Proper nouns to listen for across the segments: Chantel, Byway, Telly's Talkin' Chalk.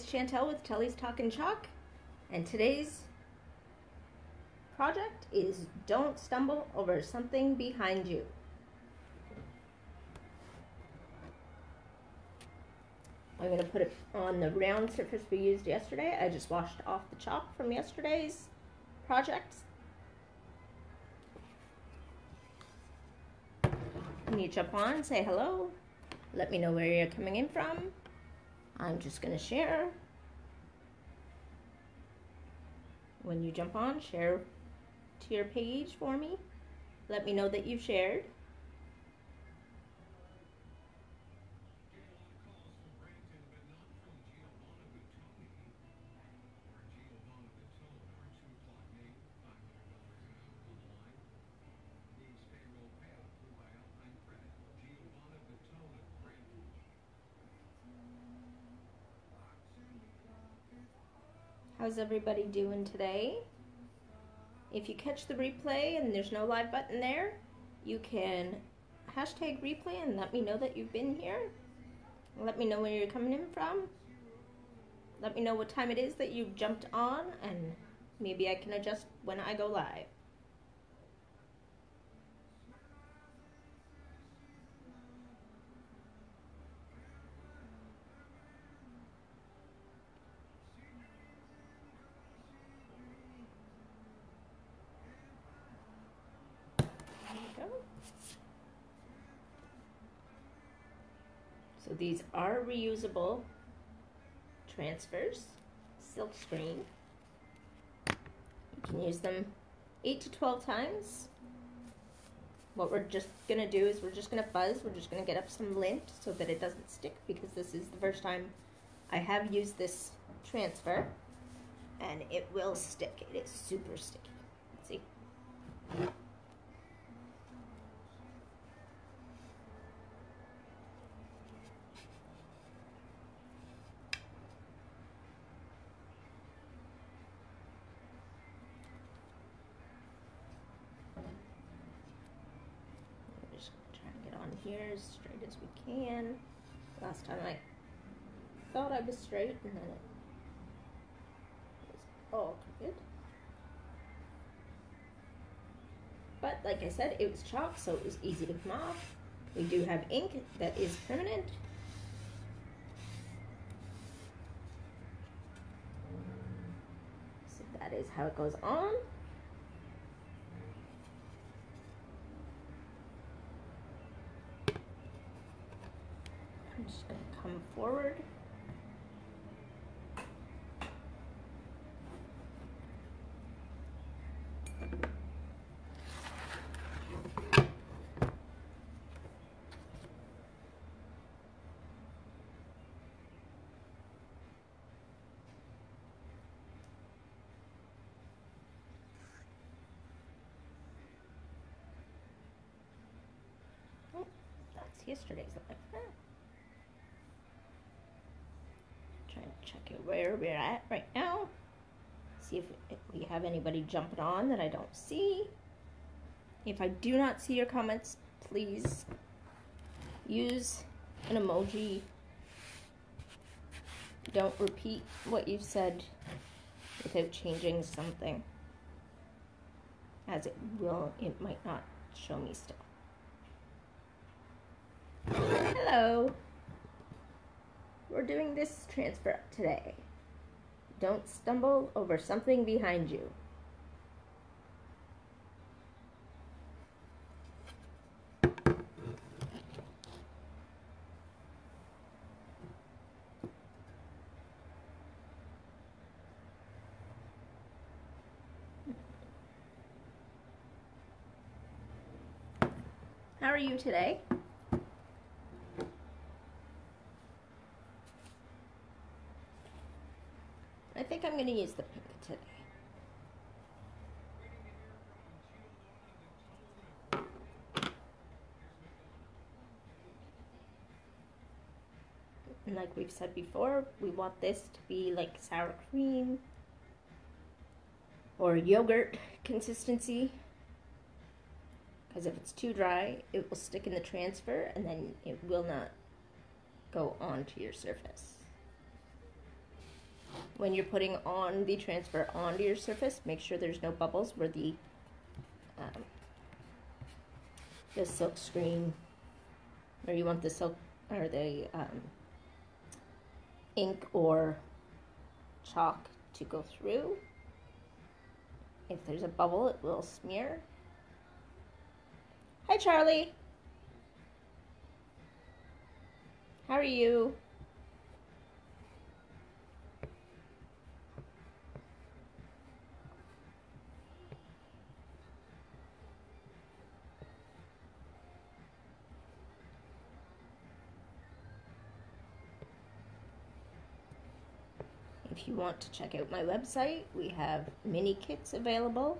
is Chantel with Telly's Talkin' Chalk, and today's project is Don't Stumble Over Something Behind You. I'm going to put it on the round surface we used yesterday. I just washed off the chalk from yesterday's project. When you jump on, say hello. Let me know where you're coming in from. I'm just going to share. When you jump on, share to your page for me. Let me know that you've shared. How's everybody doing today? If you catch the replay and there's no live button there, you can hashtag replay and let me know that you've been here. Let me know where you're coming in from. Let me know what time it is that you've jumped on, and maybe I can adjust when I go live. So these are reusable transfers, silk screen. You can use them 8 to 12 times. What we're just going to do is we're just going to fuzz. We're just going to get up some lint so that it doesn't stick, because this is the first time I have used this transfer. And it will stick. It is super sticky. Let's see. Here as straight as we can. Last time I thought I was straight and then it was all crooked. But like I said, it was chalk, so it was easy to come off. We do have ink that is permanent. So that is how it goes on. I'm just going to come forward. Oh, that's yesterday's life. Check it where we're at right now. See if we have anybody jumping on that I don't see. If I do not see your comments, please use an emoji. Don't repeat what you've said without changing something, as it might not show me still. Hello. We're doing this transfer today. Don't stumble over something behind you. How are you today? I think I'm going to use the pink today. And like we've said before, we want this to be like sour cream or yogurt consistency, because if it's too dry, it will stick in the transfer and then it will not go onto your surface. when you're putting on the transfer onto your surface, make sure there's no bubbles where the silk screen, where you want the silk or the ink or chalk to go through. If there's a bubble, it will smear. Hi, Charlie. How are you? If you want to check out my website, we have mini kits available.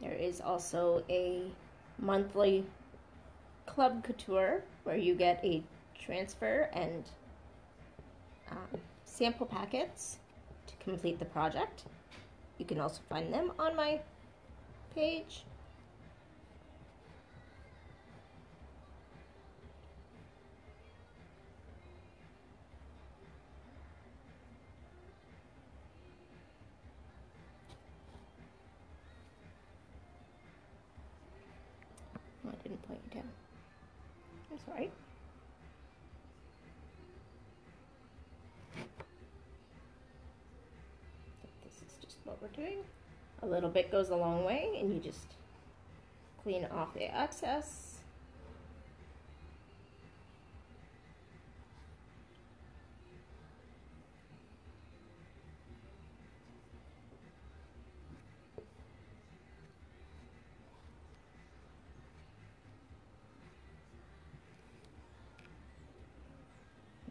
There is also a monthly club couture where you get a transfer and sample packets to complete the project. You can also find them on my page. A little bit goes a long way, and you just clean off the excess.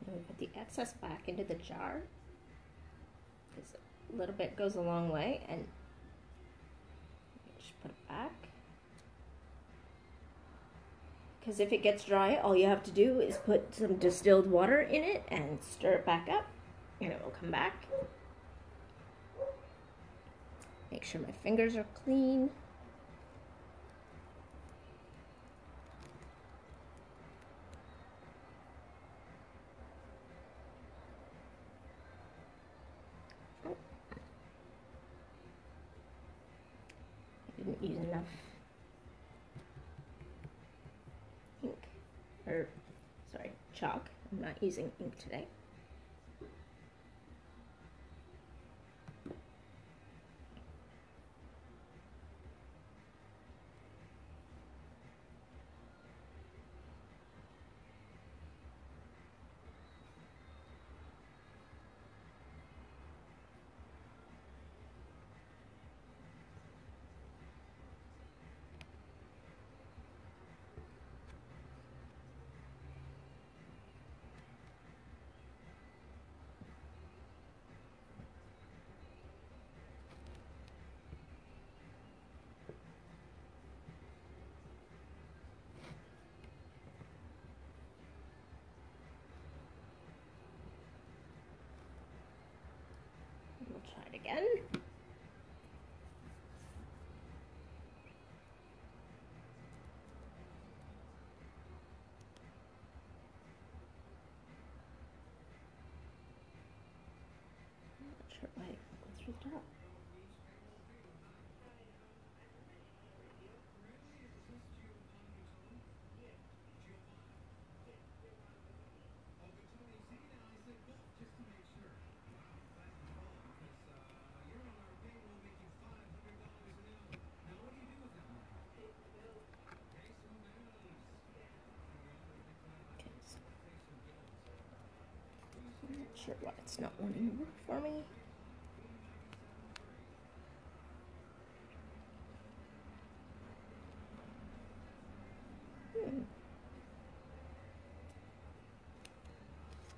And we put the excess back into the jar. A little bit goes a long way, and just put it back, because if it gets dry, all you have to do is put some distilled water in it and stir it back up, and it will come back. Make sure my fingers are clean. Use enough ink, or sorry, chalk. I'm not using ink today. Try it again. I'm not sure why it goes through the top. Sure why it's not wanting to work for me.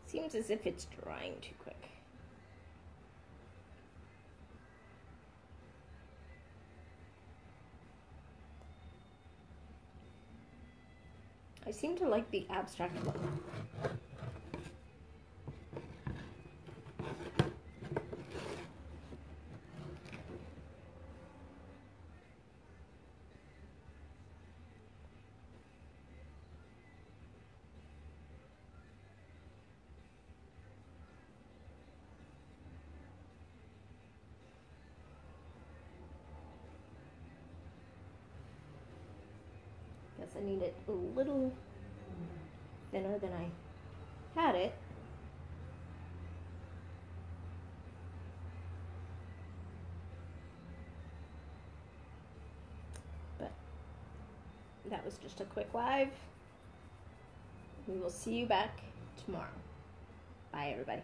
Seems as if it's drying too quick. I seem to like the abstract look. I need it a little thinner than I had it. But that was just a quick live. We will see you back tomorrow. Bye, everybody.